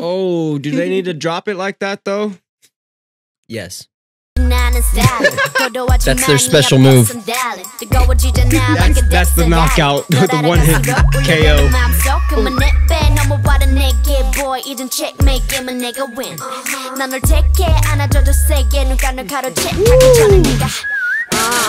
Oh, do they need to drop it like that though? Yes. That's their special move. That's the knockout, the one hit KO.